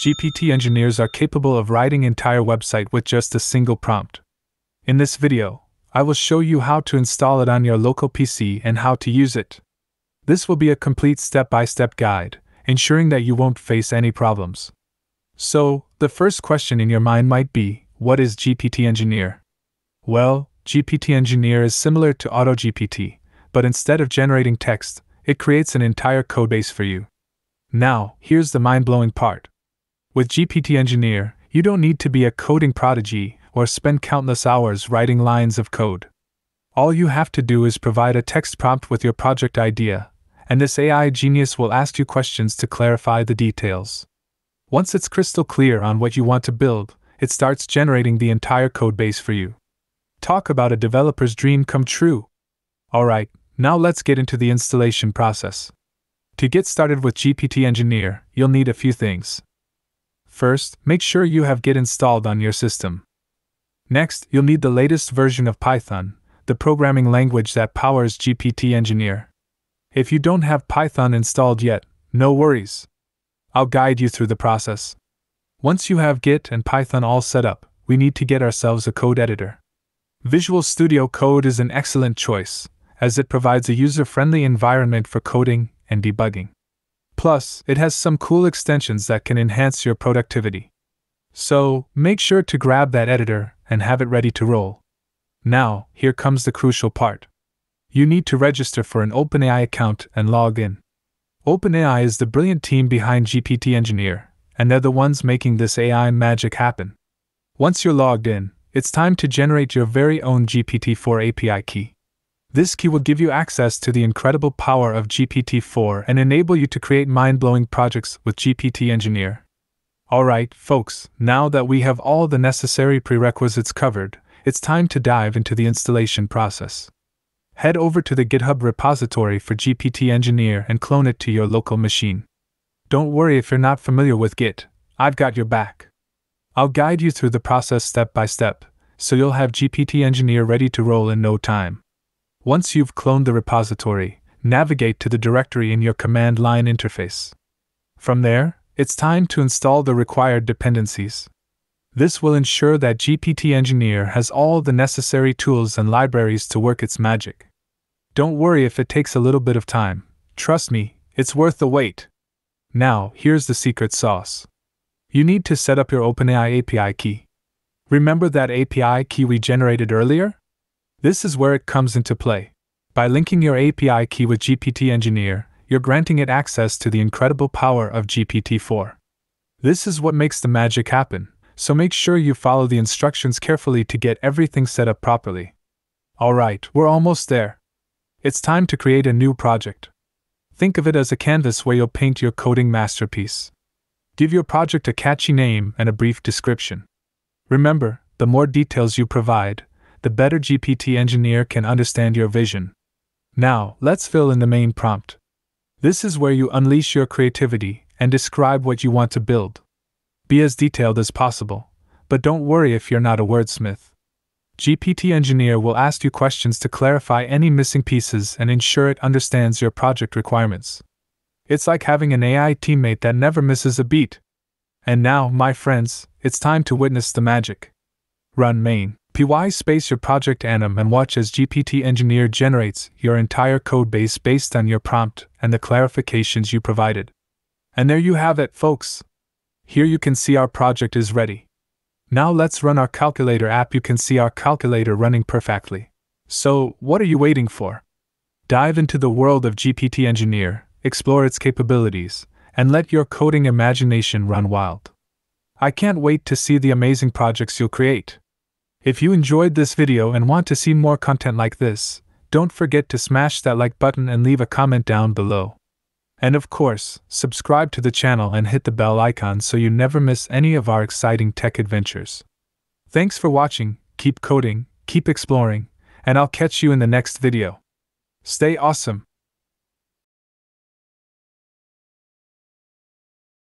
GPT engineers are capable of writing an entire website with just a single prompt. In this video, I will show you how to install it on your local PC and how to use it. This will be a complete step-by-step guide, ensuring that you won't face any problems. So, the first question in your mind might be, what is GPT Engineer? Well, GPT Engineer is similar to AutoGPT, but instead of generating text, it creates an entire codebase for you. Now, here's the mind-blowing part. With GPT Engineer, you don't need to be a coding prodigy or spend countless hours writing lines of code. All you have to do is provide a text prompt with your project idea, and this AI genius will ask you questions to clarify the details. Once it's crystal clear on what you want to build, it starts generating the entire codebase for you. Talk about a developer's dream come true! Alright, now let's get into the installation process. To get started with GPT Engineer, you'll need a few things. First, make sure you have Git installed on your system. Next, you'll need the latest version of Python, the programming language that powers GPT Engineer. If you don't have Python installed yet, no worries. I'll guide you through the process. Once you have Git and Python all set up, we need to get ourselves a code editor. Visual Studio Code is an excellent choice, as it provides a user-friendly environment for coding and debugging. Plus, it has some cool extensions that can enhance your productivity. So, make sure to grab that editor and have it ready to roll. Now, here comes the crucial part. You need to register for an OpenAI account and log in. OpenAI is the brilliant team behind GPT Engineer, and they're the ones making this AI magic happen. Once you're logged in, it's time to generate your very own GPT-4 API key. This key will give you access to the incredible power of GPT-4 and enable you to create mind-blowing projects with GPT Engineer. Alright, folks, now that we have all the necessary prerequisites covered, it's time to dive into the installation process. Head over to the GitHub repository for GPT Engineer and clone it to your local machine. Don't worry if you're not familiar with Git, I've got your back. I'll guide you through the process step by step, so you'll have GPT Engineer ready to roll in no time. Once you've cloned the repository, navigate to the directory in your command line interface. From there, it's time to install the required dependencies. This will ensure that GPT Engineer has all the necessary tools and libraries to work its magic. Don't worry if it takes a little bit of time. Trust me, it's worth the wait. Now, here's the secret sauce. You need to set up your OpenAI API key. Remember that API key we generated earlier? This is where it comes into play. By linking your API key with GPT Engineer, you're granting it access to the incredible power of GPT-4. This is what makes the magic happen, so make sure you follow the instructions carefully to get everything set up properly. Alright, we're almost there. It's time to create a new project. Think of it as a canvas where you'll paint your coding masterpiece. Give your project a catchy name and a brief description. Remember, the more details you provide, the better GPT Engineer can understand your vision. Now, let's fill in the main prompt. This is where you unleash your creativity and describe what you want to build. Be as detailed as possible, but don't worry if you're not a wordsmith. GPT Engineer will ask you questions to clarify any missing pieces and ensure it understands your project requirements. It's like having an AI teammate that never misses a beat. And now, my friends, it's time to witness the magic. Run main /your project anim and watch as GPT Engineer generates your entire codebase based on your prompt and the clarifications you provided. And there you have it, folks. Here you can see our project is ready. Now let's run our calculator app. You can see our calculator running perfectly. So, what are you waiting for? Dive into the world of GPT Engineer, explore its capabilities, and let your coding imagination run wild. I can't wait to see the amazing projects you'll create. If you enjoyed this video and want to see more content like this, don't forget to smash that like button and leave a comment down below. And of course, subscribe to the channel and hit the bell icon so you never miss any of our exciting tech adventures. Thanks for watching, keep coding, keep exploring, and I'll catch you in the next video. Stay awesome!